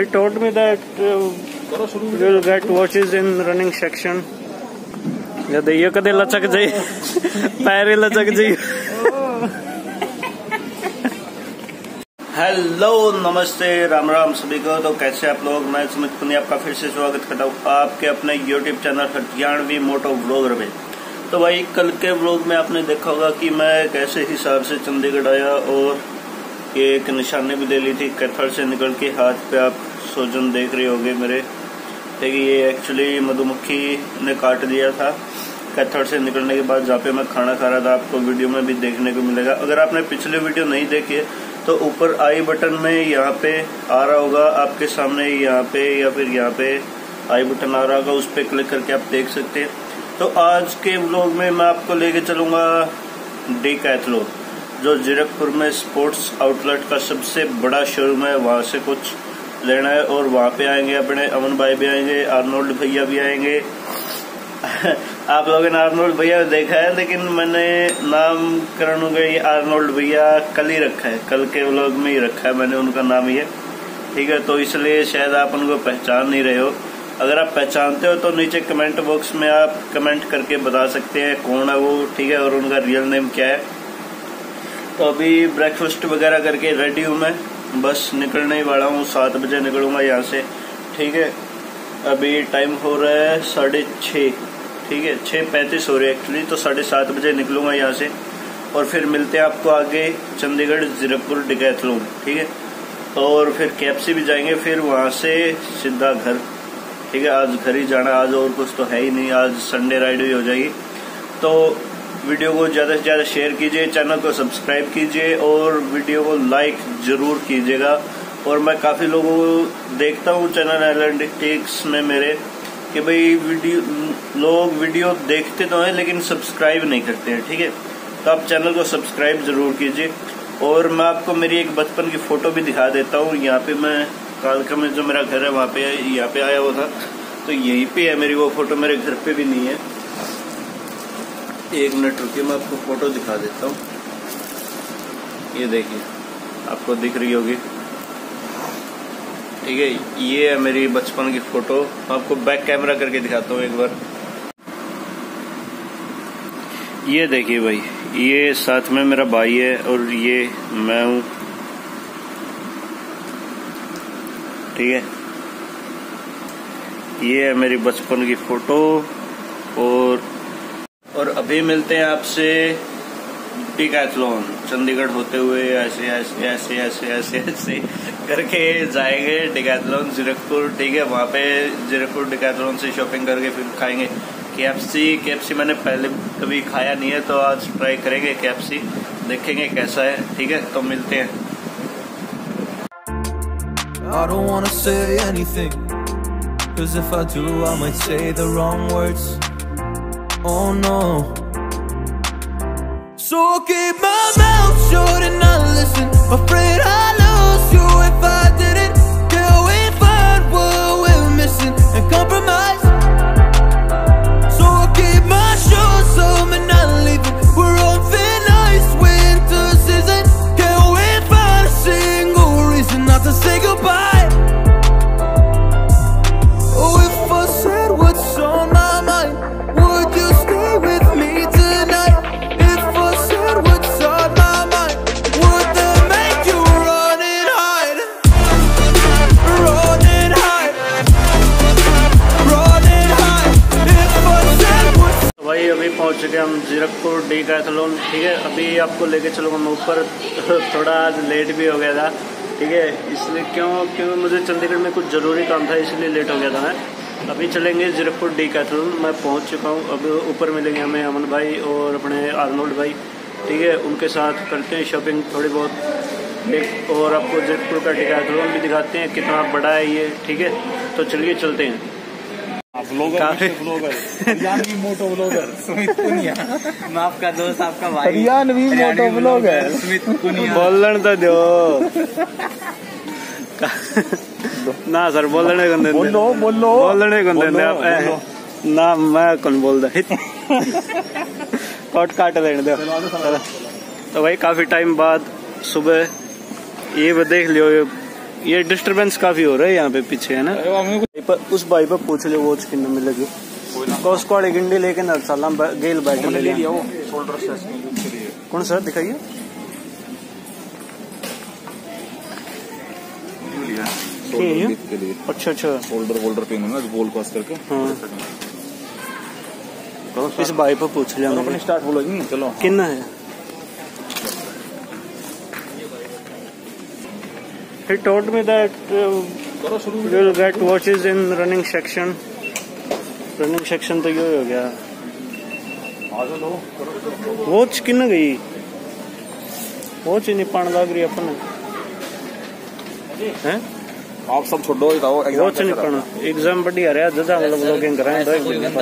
He told me that you'll get watches in running section. Yeah, the yoke de lachak jai, pairi lachak jai. Hello नमस्ते राम राम सभी को। तो कैसे आप लोग, मैं सुमित पुनिया आपका फिर से स्वागत करता हूँ आपके अपने YouTube channel Haryanvi moto vlogger में। तो भाई कल के व्लॉग में आपने देखा होगा कि मैं कैसे हिसार से चंडीगढ़ आया और ये एक निशानी भी दे ली थी कैथल से निकल के। हाथ पे आप सोजन देख रहे होगे मेरे, ठीक है, ये एक्चुअली मधुमक्खी ने काट दिया था कैथल से निकलने के बाद, जहाँ पे मैं खाना खा रहा था। आपको वीडियो में भी देखने को मिलेगा। अगर आपने पिछले वीडियो नहीं देखी है तो ऊपर आई बटन में यहाँ पे आ रहा होगा आपके सामने, यहाँ पे या फिर यहाँ पे आई बटन आ रहा होगा, उस पर क्लिक करके आप देख सकते हैं। तो आज के व्लॉग में मैं आपको लेके चलूँगा डेकैथलॉन, जो जीरकपुर में स्पोर्ट्स आउटलेट का सबसे बड़ा शोरूम है। वहाँ से कुछ लेना है और वहाँ पे आएंगे अपने अमन भाई भी आएंगे, आर्नोल्ड भैया भी आएंगे। आप लोगों ने आर्नोल्ड भैया देखा है, लेकिन मैंने नामकरण उनका ये आर्नोल्ड भैया कल ही रखा है, कल के व्लॉग में ही रखा है मैंने उनका नाम ये, ठीक है। तो इसलिए शायद आप उनको पहचान नहीं रहे हो। अगर आप पहचानते हो तो नीचे कमेंट बॉक्स में आप कमेंट करके बता सकते हैं कौन है वो, ठीक है, और उनका रियल नेम क्या है। तो अभी ब्रेकफास्ट वगैरह करके रेडी हूँ मैं, बस निकलने ही वाला हूँ। 7 बजे निकलूँगा यहाँ से, ठीक है। अभी टाइम हो रहा है 6:30, ठीक है, 6:35 हो रही है एक्चुअली। तो 7:30 बजे निकलूँगा यहाँ से और फिर मिलते हैं आपको आगे चंडीगढ़ जीरकपुर डेकैथलॉन, ठीक है। और फिर केएफसी भी जाएंगे, फिर वहाँ से सीधा घर, ठीक है। आज घर ही जाना, आज और कुछ तो है ही नहीं, आज संडे राइड भी हो जाएगी। तो वीडियो को ज़्यादा से ज़्यादा शेयर कीजिए, चैनल को सब्सक्राइब कीजिए और वीडियो को लाइक ज़रूर कीजिएगा। और मैं काफ़ी लोगों को देखता हूँ चैनल एनालिटिक्स में मेरे कि भाई वीडियो लोग वीडियो देखते तो हैं लेकिन सब्सक्राइब नहीं करते हैं, ठीक है। तो आप चैनल को सब्सक्राइब ज़रूर कीजिए। और मैं आपको मेरी एक बचपन की फ़ोटो भी दिखा देता हूँ। यहाँ पे मैं कालका में जो मेरा घर है वहाँ पे, यहाँ पे आया हुआ था, तो यहीं पे है मेरी वो फ़ोटो, मेरे घर पे भी नहीं है। 1 मिनट रुकिए, मैं आपको फ़ोटो दिखा देता हूँ। ये देखिए, आपको दिख रही होगी, ठीक है, ये है मेरी बचपन की फ़ोटो। आपको बैक कैमरा करके दिखाता हूँ एक बार। ये देखिए भाई, ये साथ में मेरा भाई है और ये मैं हूँ, ठीक है। ये है मेरी बचपन की फ़ोटो। और अभी मिलते हैं आपसे डेकैथलॉन चंडीगढ़ होते हुए, ऐसे ऐसे ऐसे ऐसे ऐसे ऐसे करके जाएंगे डेकैथलॉन जीरकपुर, ठीक है। वहाँ पे जीरकपुर डेकैथलॉन से शॉपिंग करके फिर खाएंगे केएफसी। केएफसी मैंने पहले कभी खाया नहीं है, तो आज ट्राई करेंगे केएफसी, देखेंगे कैसा है, ठीक है। तो मिलते हैं। I don't wanna say anything, 'cause if I do, I might say the wrong words. Oh no. So keep my mouth shut and not listen. Afraid I lose you if I didn't. Till we find what we're missing and compromise. So I keep my shoes on and not leaving. We're on thin ice, winter season. Can't we find a single reason not to say goodbye? हम Zirakpur Decathlon, ठीक है। अभी आपको लेके चलूँगा मैं ऊपर, थोड़ा आज लेट भी हो गया था, ठीक है। इसलिए क्योंकि मुझे चंडीगढ़ में कुछ ज़रूरी काम था, इसलिए लेट हो गया था मैं। अभी चलेंगे जीरकपुर डेकैथलॉन, मैं पहुंच चुका हूं। अब ऊपर मिलेंगे हमें अमन भाई और अपने आर्नोल्ड भाई, ठीक है। उनके साथ करते हैं शॉपिंग थोड़ी बहुत और आपको जीरकपुर का डेकैथलॉन भी दिखाते हैं कितना बड़ा है ये, ठीक है। तो चलिए चलते हैं। हरियाणवी मोटो व्लॉगर सुमित पुनिया, मैं आपका दोस्त, आपका भाई। हरियाणवी मोटो व्लॉगर सुमित पुनिया, बोलने तो दो ना सर, बोलने को दे, बोलो बोलो, बोलने को दे ना, मैं कौन बोलता है, कट काट देने दो। तो भाई काफी टाइम बाद सुबह ये देख लियो, ये डिस्टर्बेंस काफी हो रहा है यहाँ पे पीछे, है ना। उस भाई पर पूछ लो वो किन्ने में लगे उसको गिंडी लेके नरसाला गेल बैठ ले कौन सर दिखाइए अच्छा अच्छा होल्डर पिन है ना गोल क्रॉस करके। इस भाई पर पूछ लिया अपने स्टार्ट बोलोगी चलो कितना है he told me that you'll get watches in running section तो ये हो गया वॉच किन गई वॉच ही नहीं पान लग रही अपन है आप सब छोड़ो वॉच नहीं पाना एग्जाम बढ़िया रहा जजा मतलब लोग कराएं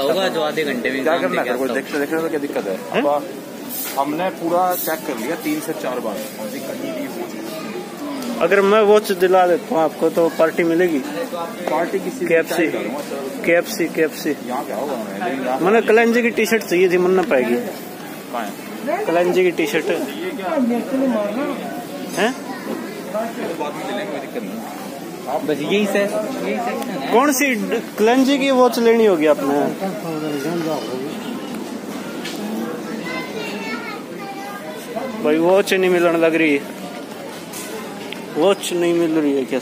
होगा जो आधे घंटे में क्या करना है देखते देखते तो क्या दिक्कत है। हमने पूरा चेक कर लिया 3 से 4 बार अगर मैं वॉच दिला देता हूँ आपको तो पार्टी मिलेगी पार्टी किसी KFC मैंने कलंजी की टी शर्ट चाहिए थी मन ना पाएगी कलंजी की टी शर्ट है बस यही से कौन सी कलंजी की वॉच लेनी होगी आपने भाई वॉच नहीं मिलने लग रही है वॉच नहीं मिल रही है क्या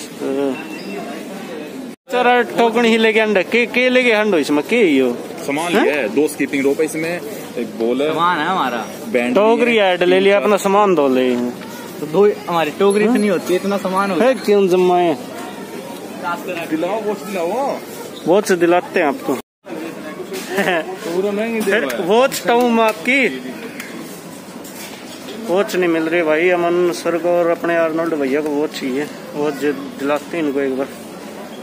सर टोकन ही लेके अंडा के लेके हंडो इसमें के ही हो सामान है 2 स्कीपिंग रोप है इसमें एक बॉल है सामान है हमारा टोकरी ऐड ले लिया अपना सामान दो ले तो दो हमारी टोकरी इतनी होती है इतना सामान हो है क्यों जमाए दिलाओ वॉच दिलाते हैं आपको वॉच टाउम आपकी वॉच नहीं मिल रही भाई अमन सर को और अपने आर्नोल्ड भैया को वॉच चाहिए वॉच दिलाते हैं इनको एक बार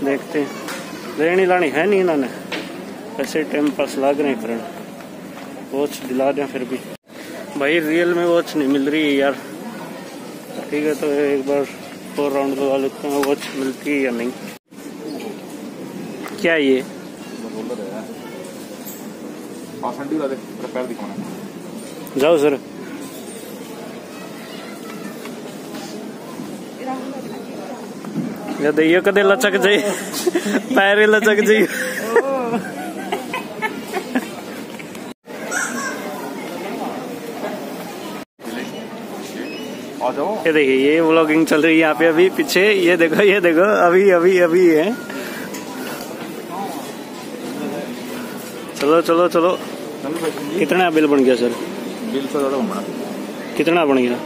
देखते हैं लेनी लानी है नहीं इन्होंने ऐसे टाइम पास लाग नहीं करें वॉच दिला दें फिर भी भाई रियल में वॉच नहीं मिल रही है यार ठीक है तो एक बार 4 राउंड लगा लेते हैं वॉच मिलती है या नहीं क्या ये जाओ सर ये कदे लचक जाए पैरे लचक जाए ये देखिए ये व्लॉगिंग चल रही है यहाँ पे अभी पीछे ये देखो अभी अभी अभी है चलो चलो चलो कितना बिल बन गया सर बिल तो कितना बन गया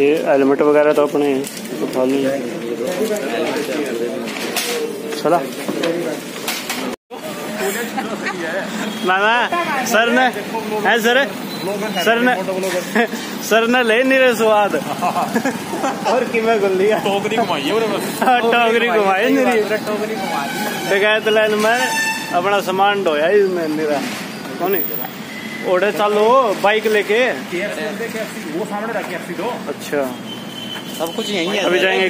ये हेलमेट वगैरह तो अपने उठा लिए चला मामा सर ने है सर ने ले नहीं रहे स्वाद और कि मैं गुल लिया टोकरी घुमाई नहीं देखा लाइन में अपना सामान ढोया इसमें मेरा कौन ओढ़े चलो बाइक लेके वो सामने रख KFC दो अच्छा सब कुछ यही है अभी जाएंगे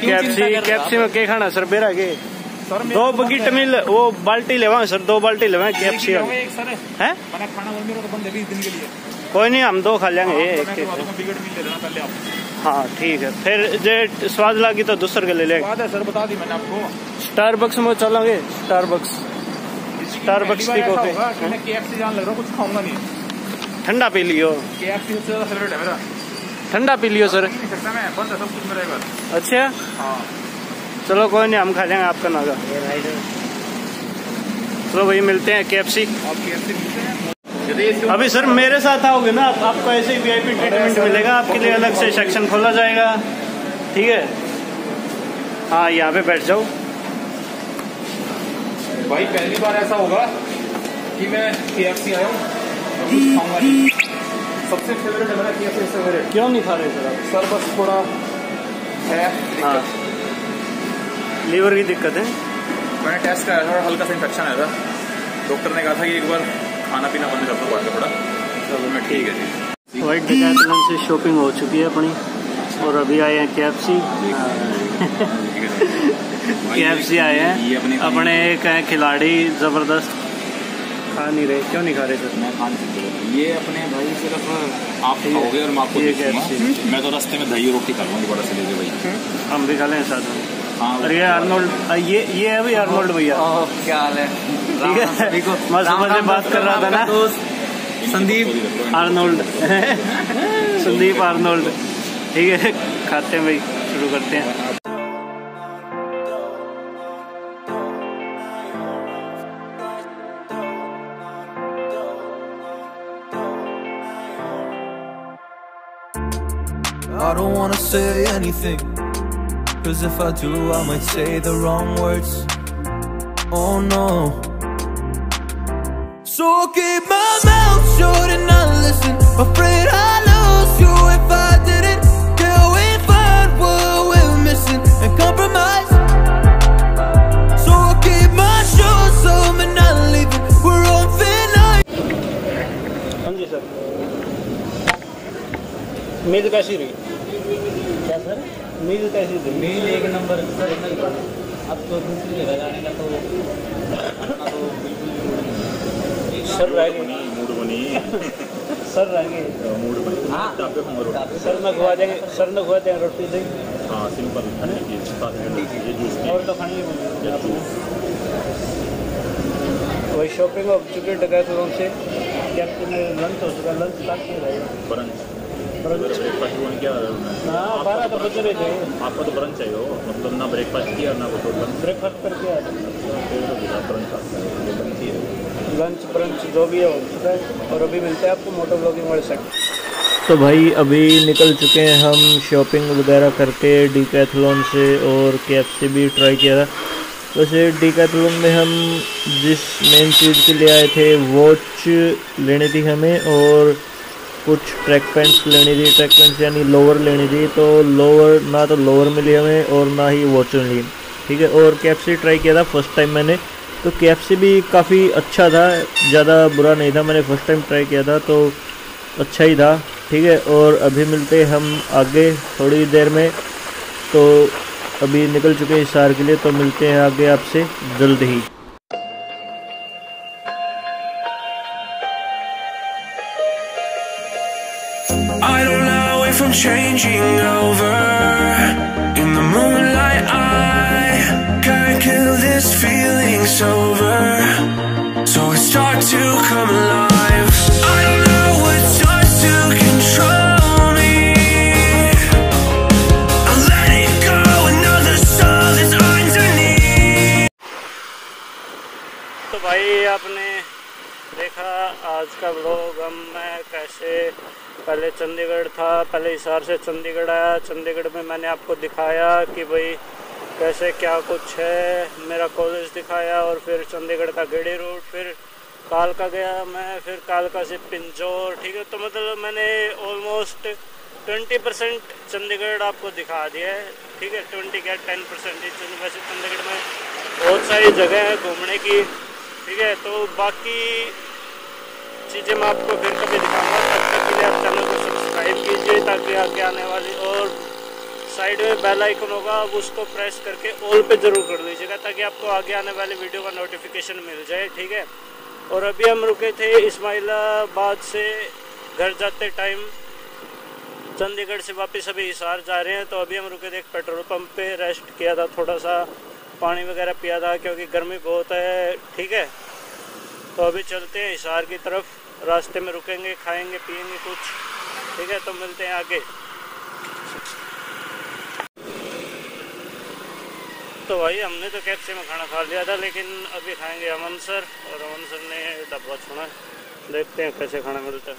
KFC में क्या खाना सर बेरा के 2 बकेट मिल वो बाल्टी लेवा सर 2 बाल्टी लेवा KFC है कोई नहीं हम 2 खा लेंगे हाँ ठीक है फिर जो स्वाद लगी तो दूसरे के ले लेंगे सर बता दी मैंने आपको स्टारबक्स में चलेंगे स्टारबक्स की कॉफी KFC जान लग रहा कुछ खाऊंगा नहीं ठंडा पी लियो सर अच्छा हाँ। चलो कोई नहीं हम खा जाएंगे आपका नागा चलो भाई मिलते हैं KFC अभी सर मेरे साथ आओगे ना आपको ऐसे ही VIP ट्रीटमेंट मिलेगा आपके लिए अलग से सेक्शन खोला जाएगा ठीक है हाँ यहाँ पे बैठ जाओ भाई पहली बार ऐसा होगा कि मैं KFC आया हूँ सबसे फेवरेट है मेरा KFC क्यों नहीं खा रहे सर आप सर बस थोड़ा है हाँ लीवर की दिक्कत है मैंने टेस्ट कराया थोड़ा हल्का सा इन्फेक्शन आया था डॉक्टर ने कहा था कि एक बार खाना पीना बंद कर दो बाद में थोड़ा चलो मैं ठीक है जी वाइट डेकाथलॉन से शॉपिंग हो चुकी है अपनी और अभी आए हैं KFC KFC आए हैं। अपने एक हैं खिलाड़ी जबरदस्त, खा नहीं रहे। क्यों नहीं खा रहे सर? मैं खा नहीं सकता ये अपने भाई, सिर्फ आप खाओगे और मैं आपको देखूंगा। मैं तो रास्ते में दही रोटी खा लूंगा दोबारा से लेके भाई। हम भी खा लें साथ में। अरे आर्नोल्ड, ये है भाई आर्नोल्ड भैया। क्या हाल है? ठीक है, सभी को मस्त बात कर रहा था ना संदीप आर्नोल्ड, संदीप आर्नोल्ड। ठीक है, खाते हैं भाई, शुरू करते हैं। I don't want to say anything, cause if I do I might say the wrong words, oh no. So keep my mouth shut and not listen, afraid I lose you if I didn't. Till we find what we're missing and compromise. So I'll keep my shoes on and not leaving, we're on thin ice. Sanjay sir, मेज़ कैसी रही? क्या sir? मेज़ कैसी थी? मेज़ एक number sir. अब तो दूसरी जगह जाने का तो बिल्कुल सर रहेंगे, मूड बनी सर रहेंगे, मूड बनी। हाँ सर में घुमा देंगे, सर में घुमा देंगे रोटी से। हाँ सिंपल खाने की जूस और तो खाने वही शॉपिंग हो चुकी है डेकाथलॉन से। क्या लंच हो चुका? लंच तक नहीं रहेगा ब्रेकफास्ट क्या? बारह तो बच रहे थे। आपको तो ब्रंच चाहिए हो, मतलब ना ब्रेकफास्ट किया ना कुछ। ब्रेकफास्ट करके आया था, ब्रंच है, लंच ब्रंच जो भी है हो चुका है। और अभी मिलते हैं आपको मोटो ब्लॉगिंग वर्ल्ड सेट। तो भाई अभी निकल चुके हैं हम शॉपिंग वगैरह करके डेकाथलॉन से, और KFC भी ट्राई किया था। वैसे डेकाथलॉन में हम जिस मेन चीज़ के लिए आए थे, वॉच लेनी थी हमें और कुछ ट्रैक पैंट्स लेनी थी। ट्रैक पैंट्स यानी लोअर लेनी थी, तो लोअर ना तो लोअर मिली हमें और ना ही वॉच मिली। ठीक है, और KFC ट्राई किया था फर्स्ट टाइम मैंने, तो KFC भी काफ़ी अच्छा था, ज़्यादा बुरा नहीं था। मैंने फर्स्ट टाइम ट्राई किया था तो अच्छा ही था। ठीक है, और अभी मिलते हैं हम आगे थोड़ी देर में। तो अभी निकल चुके हैं हिसार के लिए, तो मिलते हैं आगे आपसे जल्द ही। I don't know if I'm changing over in the moonlight. I can't kill this feeling sober, so it starts to come alive. I don't know what starts to control me. I let it go, another soul is underneath. तो भाई आपने देखा आज का vlog. हम मैं कैसे पहले चंडीगढ़ था, पहले हिसार से चंडीगढ़ आया। चंडीगढ़ में मैंने आपको दिखाया कि भाई कैसे क्या कुछ है, मेरा कॉलेज दिखाया, और फिर चंडीगढ़ का गेड़ी रोड, फिर कालका गया मैं, फिर कालका से पिंजौर। ठीक है, तो मतलब मैंने ऑलमोस्ट 20% चंडीगढ़ आपको दिखा दिया है। ठीक है, 20 क्या 10%। वैसे चंडीगढ़ में बहुत सारी जगह है घूमने की। ठीक है, तो बाकी चीज़ें मैं आपको फिर कभी दिखाऊंगा। तब तक के लिए आप चैनल को सब्सक्राइब कीजिए, ताकि आगे आने वाली, और साइड में बेल आइकन होगा अब उसको प्रेस करके ऑल पे ज़रूर कर दीजिएगा, ताकि आपको आगे आने वाली वीडियो का नोटिफिकेशन मिल जाए। ठीक है, और अभी हम रुके थे इस्माइलाबाद से, घर जाते टाइम चंडीगढ़ से वापस अभी हिसार जा रहे हैं। तो अभी हम रुके थे एक पेट्रोल पम्प पे, रेस्ट किया था, थोड़ा सा पानी वगैरह पिया था क्योंकि गर्मी बहुत है। ठीक है, तो अभी चलते हैं हिसार की तरफ। रास्ते में रुकेंगे, खाएंगे, पिएंगे कुछ। ठीक है, तो मिलते हैं आगे। तो भाई हमने तो KFC में खाना खा लिया था, लेकिन अभी खाएंगे अमन सर, और अमन सर ने डब्बा छोड़ा। देखते हैं कैसे खाना मिलता है।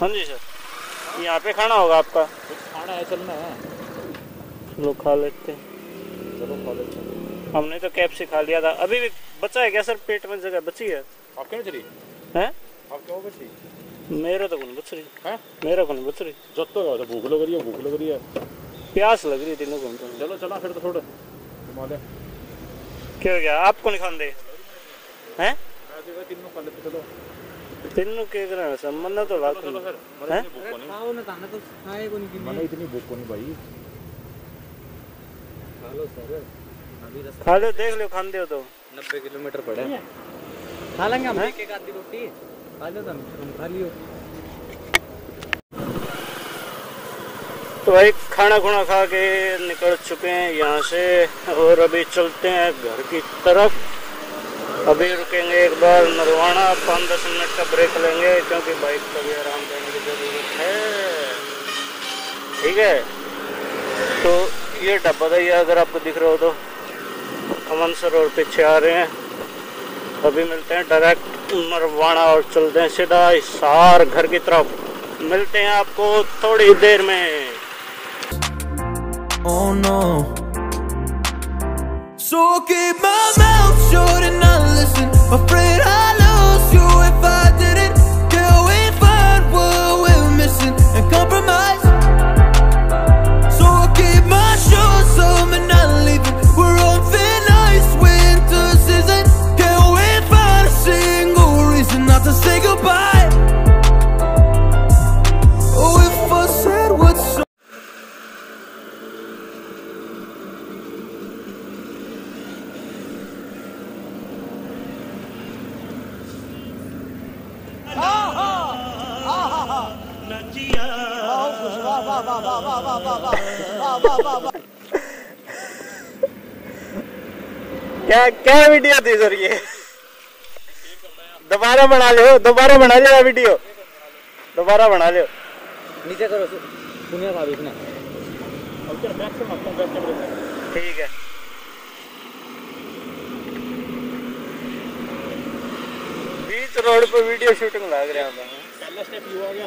हाँ जी सर, यहाँ पे खाना होगा आपका? खाना है चलना है, चलो खा लेते हैं। हमने तो KFC खा लिया था। अभी भी बचा है क्या सर? पेट में जगह बची है? आप क्यों बच रही है? आप क्यों बच रही? मेरा तो कौन बच रही है? मेरा कौन बच रही? जो तो भूख लग रही है, भूख लग रही है, प्यास लग रही है तीनों को। चलो चला फिर तो थोड़ा क्या हो गया? आपको नहीं खाने हैं? तीनों के मना तो भाई खा लो, देख लो, खान दे तो 90 किलोमीटर पड़े, खा लेंगे हम एक आधी रोटी, खा लो तुम, खा लियो। तो भाई खाना खुना खा के निकल चुके हैं यहाँ से और अभी चलते हैं घर की तरफ। अभी रुकेंगे एक बार नरवाणा, 5-10 मिनट का ब्रेक लेंगे क्योंकि बाइक पर भी आराम करने की ज़रूरत है। ठीक है, तो ये डब्बा था, यह अगर आपको दिख रहा हो तो अमन सर और पीछे आ रहे हैं। अभी मिलते हैं डायरेक्ट नरवाणा और चलते हैं सीधा हिसार घर की तरफ। मिलते हैं आपको थोड़ी देर में। oh no. So keep my mouth shut and not listen. Afraid I'll lose you if I didn't. Till we find what we're missing and compromise. So I keep my shoes on and not leaving. We're on thin ice, winter season. Till we find a single reason not to say goodbye. Oh, if I said what's so. क्या क्या video थी sir ये? दोबारा बना लो video, दोबारा बना लो। नीचे करो पुनिया भाभी ने, ठीक है। बीच रोड पे वीडियो शूटिंग लग रहा है। पहला स्टेप यू आ गया,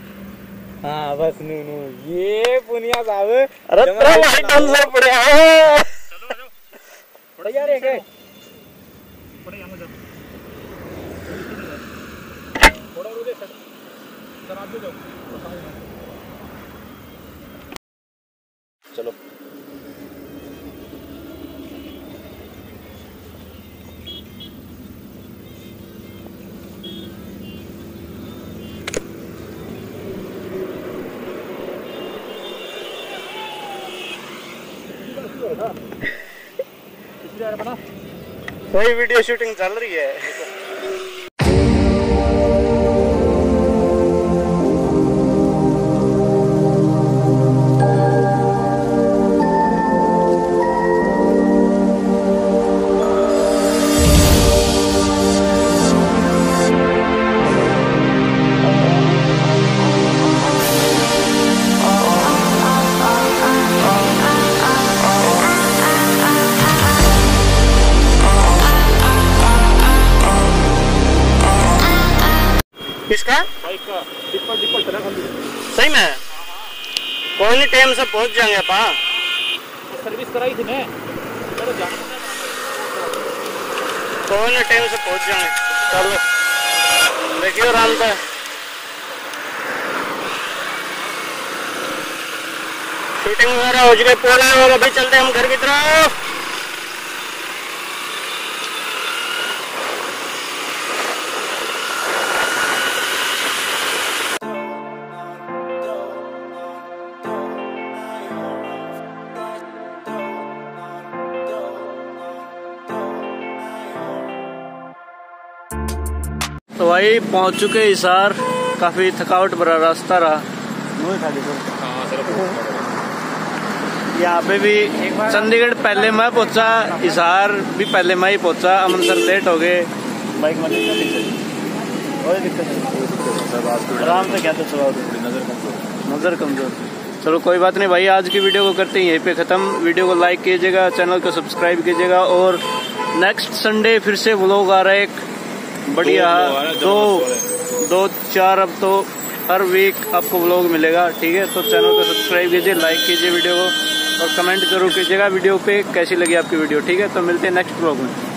हाँ बस नू ये पुनिया साहब। अरे तेरा भाई डांस पड़े है। चलो थोड़ा यार एक है, थोड़ा यहां जा, थोड़ा रुक जा सर, आप जाओ। चलो वही वीडियो शूटिंग चल रही है। किसका? बाइक का। डिपर चला सही में। कोई नहीं, टाइम से पहुंच जाएंगे अपा। सर्विस कराई थी ना, कोई नहीं, टाइम से पहुंच जाएंगे। चलो देखियो आराम से। शूटिंग वगैरह हो चुके पूरा, और अभी चलते हम घर की तरफ। तो भाई पहुंच चुके हिसार। काफी थकावट भरा रास्ता रहा। यहाँ पे भी चंडीगढ़ पहले मैं पहुंचा, हिसार भी पहले मैं ही पहुंचा। अमन सर लेट हो गए। बाइक में आराम से क्या तो चलाओ, नजर कमजोर। चलो कोई बात नहीं भाई, आज की वीडियो को करते हैं यहीं पे खत्म। वीडियो को लाइक कीजिएगा, चैनल को सब्सक्राइब कीजिएगा, और नेक्स्ट संडे फिर से व्लॉग आ रहा है एक बढ़िया दो चार। अब तो हर वीक आपको व्लॉग मिलेगा। ठीक है, तो चैनल को सब्सक्राइब कीजिए, लाइक कीजिए वीडियो को, और कमेंट जरूर कीजिएगा वीडियो पे कैसी लगी आपकी वीडियो। ठीक है, तो मिलते हैं नेक्स्ट व्लॉग में।